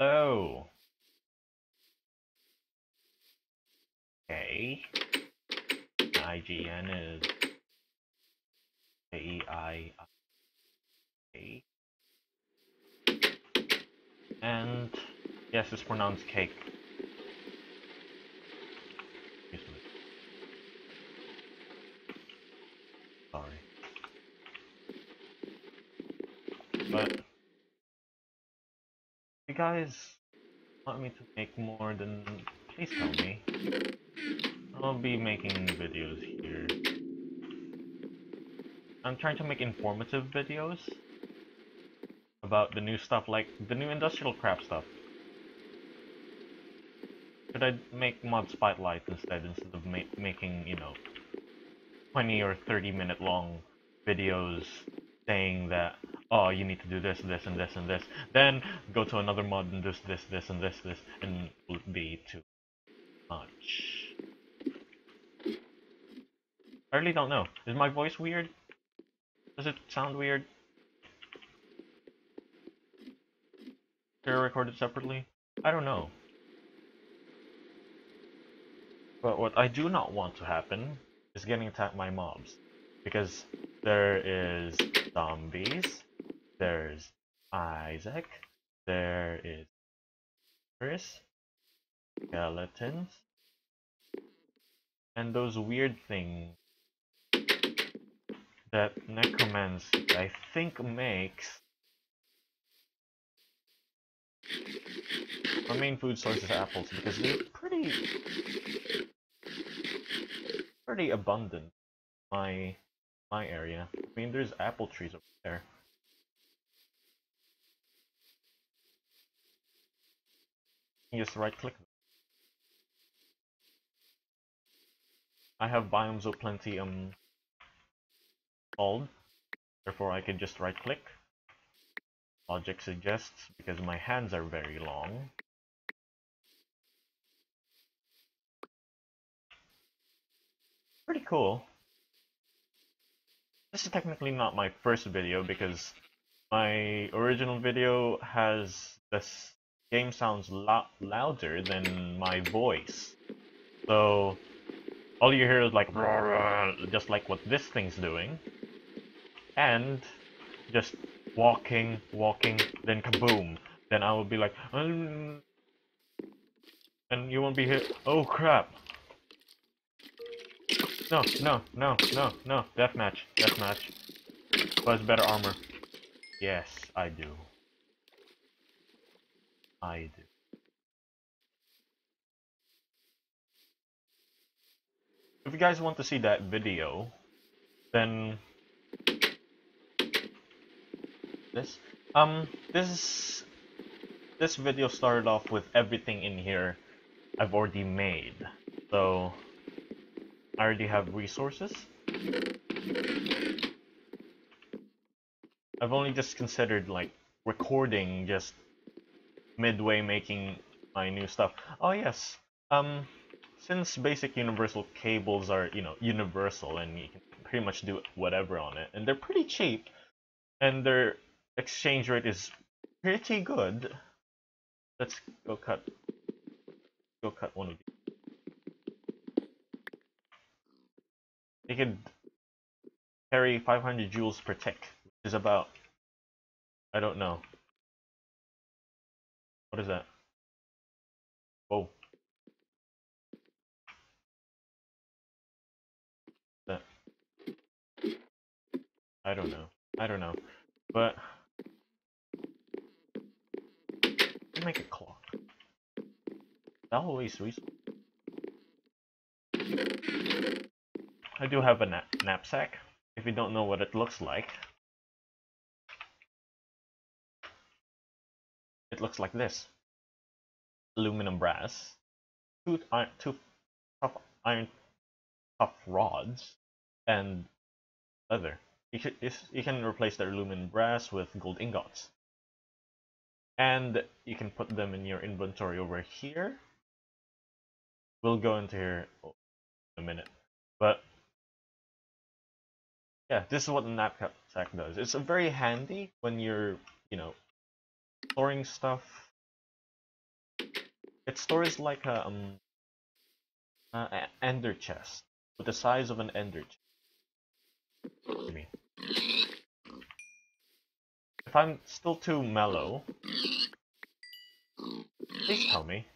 So. Okay. IGN is A-E-I-A. And yes, it's pronounced cake. Excuse me. Sorry. But you guys want me to make more, then please tell me. I'll be making videos here. I'm trying to make informative videos about the new stuff, like the new industrial crap stuff. Should I make mod spotlights instead of making, you know, 20 or 30 minute long videos saying that, oh, you need to do this, this, and this, and this. Then go to another mod and this, this, this, and this, this, and it would be too much. I really don't know. Is my voice weird? Does it sound weird? Should I record it separately? I don't know. But what I do not want to happen is getting attacked by mobs. Because there is zombies, there's Isaac, there is Chris, skeletons, and those weird things that Necromancy, I think, makes. Our main food source is apples because they're pretty abundant. My area. I mean, there's apple trees over there. You just right-click them. I have Biomes O' Plenty called, therefore I can just right-click. Logic suggests, because my hands are very long. Pretty cool. This is technically not my first video, because my original video has this game sounds louder than my voice. So all you hear is like just like what this thing's doing. And just walking, then kaboom. Then I will be like and you won't be hit. Oh crap. No, deathmatch. Who has better armor? Yes, I do. If you guys want to see that video, then this video started off with everything in here I've already made, so I already have resources. I've only just considered like recording just midway making my new stuff. Oh yes, since basic universal cables are, you know, universal and you can pretty much do whatever on it, and they're pretty cheap, and their exchange rate is pretty good. Let's go cut one of these. They could carry 500 joules per tick, which is about, I don't know. What is that? Whoa. That. I don't know. But I'll make a clock. That'll waste resources. I do have a knapsack, if you don't know what it looks like. It looks like this. Aluminum brass, two tough rods, and leather. You can replace the aluminum brass with gold ingots. And you can put them in your inventory over here. We'll go into here in a minute. But yeah, this is what the knapsack does. It's very handy when you're, you know, storing stuff It stores like a ender chest, with the size of an ender chest. If I'm still too mellow, please tell me,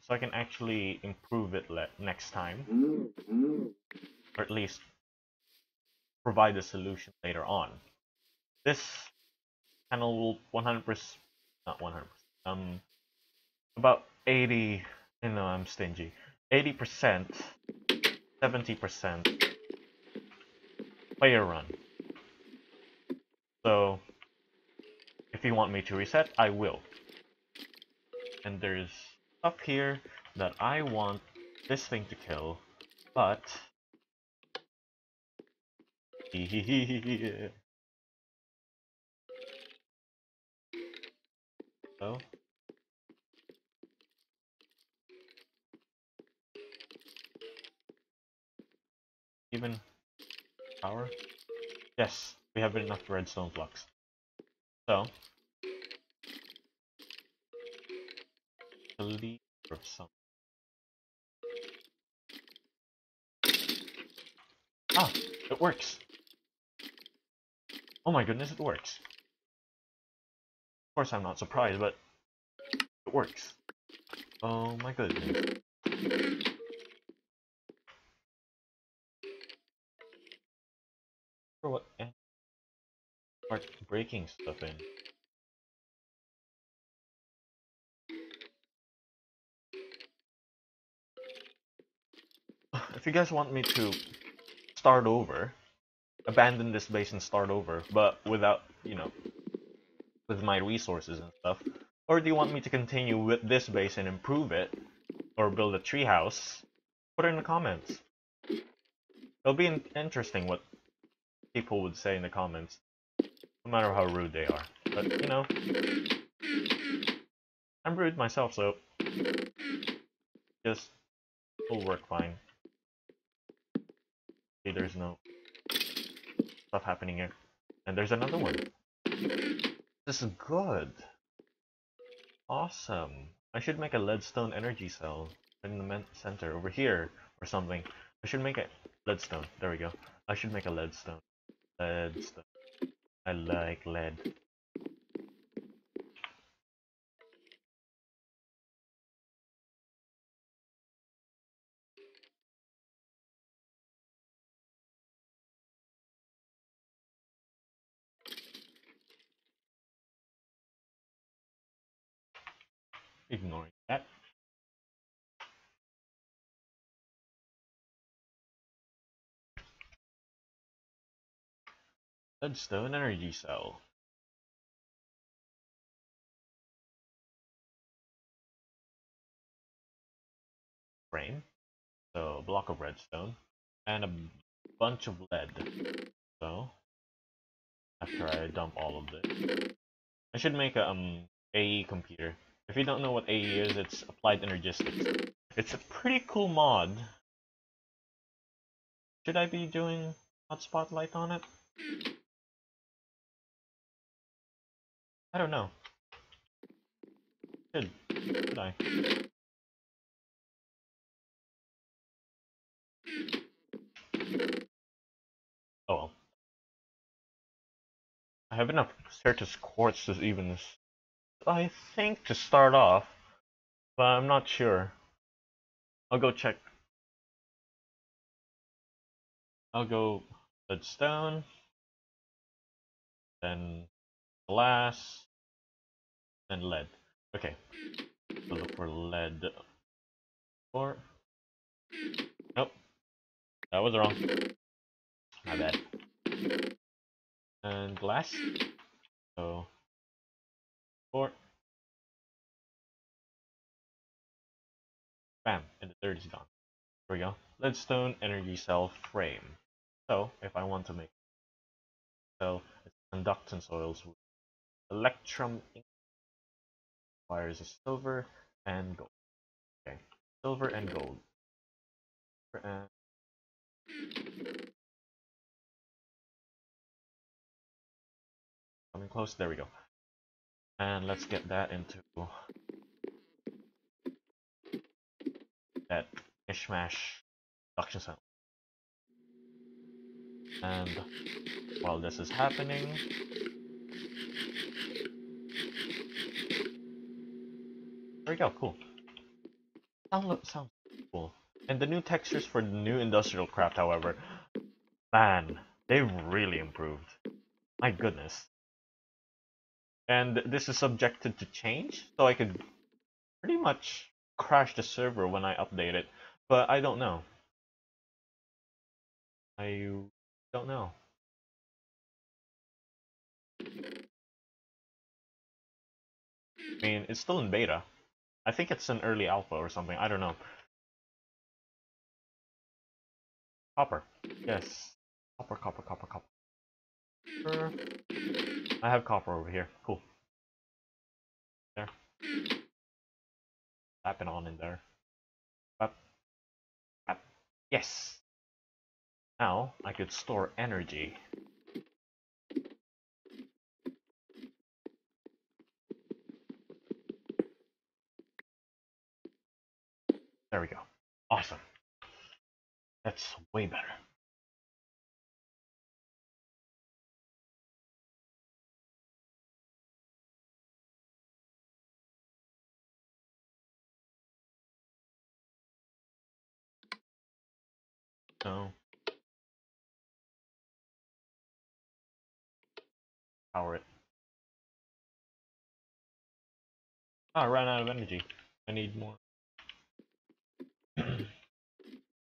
so I can actually improve it next time, or at least provide a solution later on. This channel will 100%, not 100%, about 80, you know, I'm stingy, 80%, 70% player run. So, if you want me to reset, I will. And there's stuff here that I want this thing to kill, but... So... Even power? Yes, we have enough redstone blocks. So, the leaf or something. Ah, it works! Oh my goodness, it works! Of course, I'm not surprised, but it works. Oh my goodness. For what? Start breaking stuff in. If you guys want me to start over, abandon this base and start over, but without, you know, with my resources and stuff, or do you want me to continue with this base and improve it, or build a treehouse? Put it in the comments. It'll be interesting what people would say in the comments, no matter how rude they are. But, you know, I'm rude myself, so just it'll work fine. See, there's no stuff happening here. And there's another one. This is good. Awesome. I should make a leadstone energy cell in the center over here or something. I should make a leadstone. There we go. I should make a leadstone. Leadstone. I like lead. Ignoring that. Leadstone energy cell. Frame. So a block of redstone. And a bunch of lead. So after I dump all of this, I should make a AE computer. If you don't know what AE is, it's Applied Energistics. It's a pretty cool mod. Should I be doing hot spotlight on it? I don't know. Should I? Oh well. I have enough Certus Quartz to even this, I think, to start off, but I'm not sure. I'll go check. I'll go leadstone, then glass, then lead. Okay, I'll look for lead. Or nope, that was wrong. My bad. And glass. So. Four. Bam, and the dirt is gone. There we go. Leadstone energy cell frame. So, if I want to make it, so it's conductance oils with electrum wires of silver and gold. Okay, silver and gold. And coming close, there we go. And let's get that into that mishmash production sound. And while this is happening, there we go. Cool. Sounds cool. And the new textures for the new industrial craft, however, man, they've really improved. My goodness. And this is subjected to change, so I could pretty much crash the server when I update it, but I don't know. I don't know. I mean, it's still in beta. I think it's an early alpha or something, I don't know. Copper. Yes. Copper. I have copper over here. Cool. There. Tap it on in there. Tap. Yes. Now I could store energy. There we go. Awesome. That's way better. No. Power it. Oh, I ran out of energy. I need more.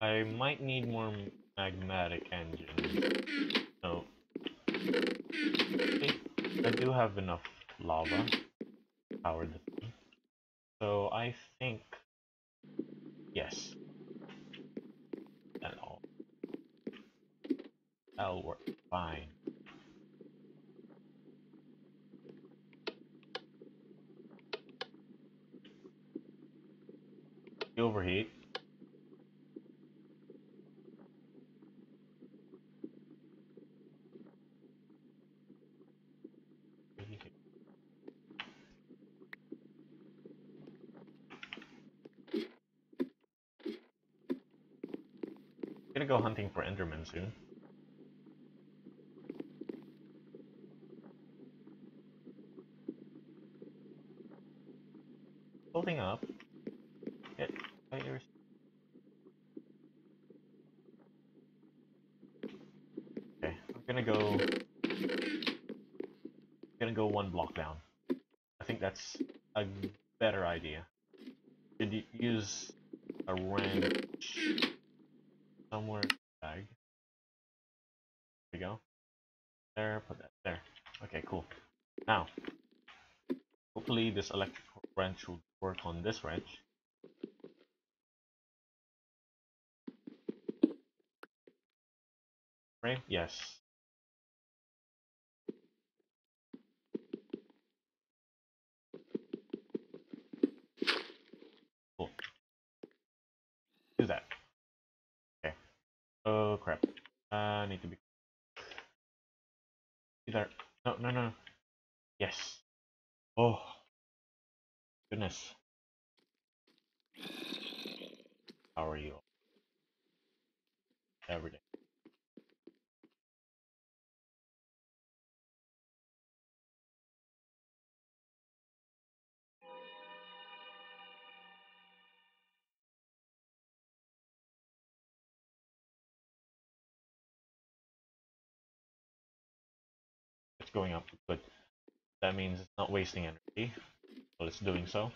I might need more magmatic engines. So, I do have enough lava to power the thing. So I think, yes, that'll work fine. Overheat. I'm gonna go hunting for Enderman soon. Building up. Get players. Okay, I'm gonna go one block down. I think that's a better idea. Should use a wrench somewhere in the bag. There we go. There, put that there. Okay, cool. Now, hopefully this electric wrench will work on this wrench. Frame? Yes. Cool. Do that. Oh crap. I need to be there. No. Yes. Oh. Goodness. How are you? Every day. Going up, but that means it's not wasting energy, well, it's doing so.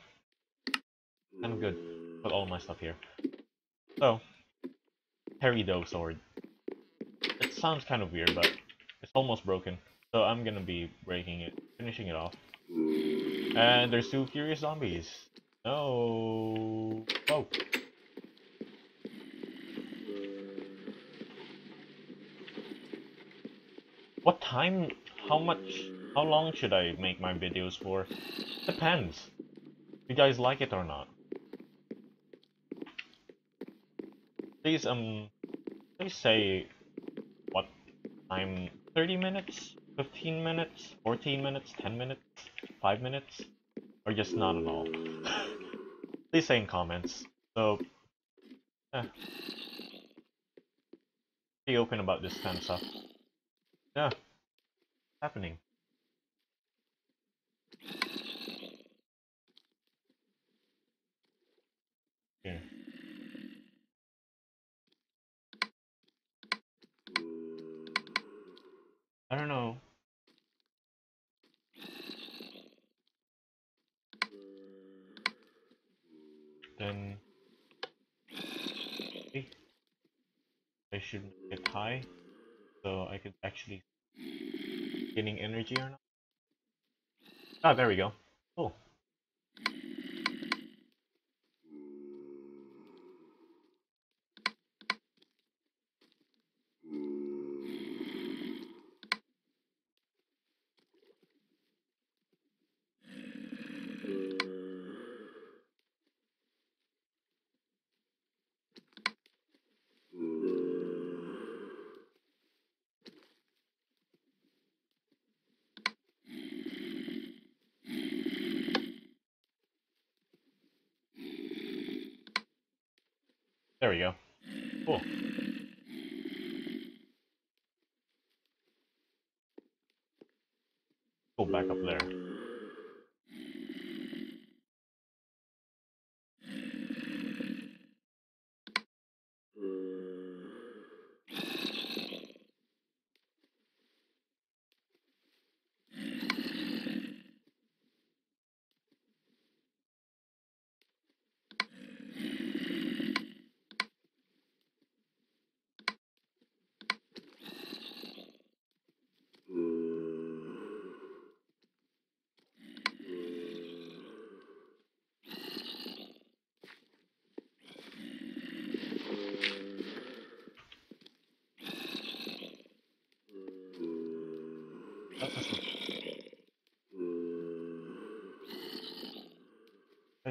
I'm good. Put all my stuff here. So, Terido sword. It sounds kind of weird, but it's almost broken, so I'm gonna be breaking it, finishing it off. And there's two curious zombies. No. Oh. What time? How long should I make my videos for? Depends. You guys like it or not. Please please say what time. 30 minutes, 15 minutes, 14 minutes, 10 minutes, 5 minutes, or just not at all. Please say in comments. So Yeah. Be open about this kind of stuff. Yeah. It's happening. Yeah. I don't know. Then I should get high so I could actually gaining energy or not. Ah, there we go. Oh. There we go. Cool. Go back up there.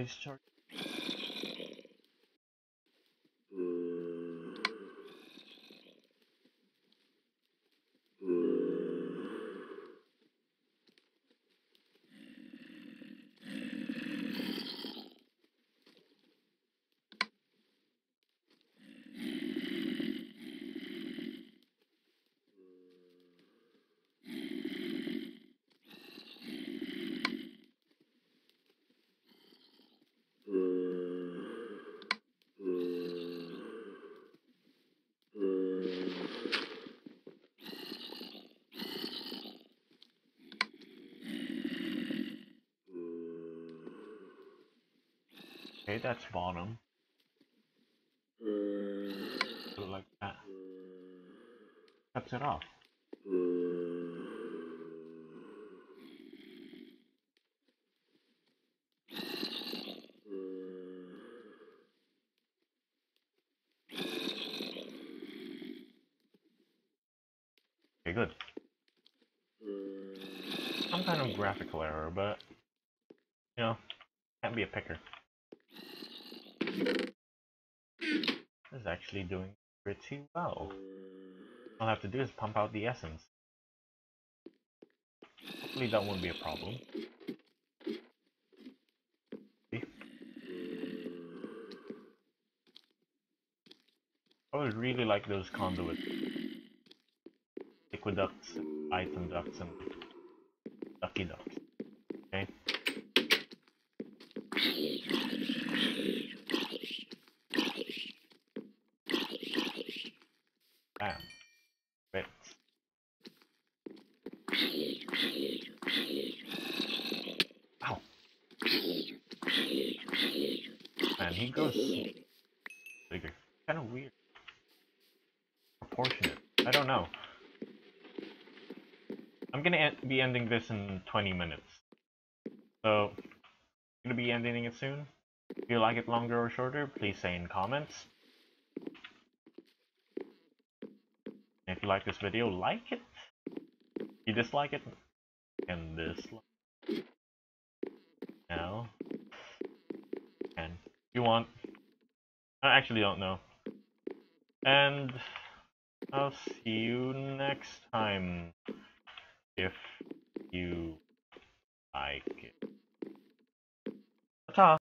Start. Okay, that's bottom. So like that. Cuts it off. Okay, good. Some kind of graphical error, but you know, can't be a picker. This is actually doing pretty well. All I have to do is pump out the essence. Hopefully that won't be a problem. See? I would really like those conduits. Aqueducts, item ducts, and ducky ducts. Okay? Bam. Bits. Ow. Man, he goes bigger. Kind of weird. Proportionate. I don't know. I'm gonna be ending this in 20 minutes. So, I'm gonna be ending it soon. If you like it longer or shorter, please say in comments. If you like this video, like it. If you dislike it, and dislike. No. And if you want, I actually don't know. And I'll see you next time if you like it. Ta-ta.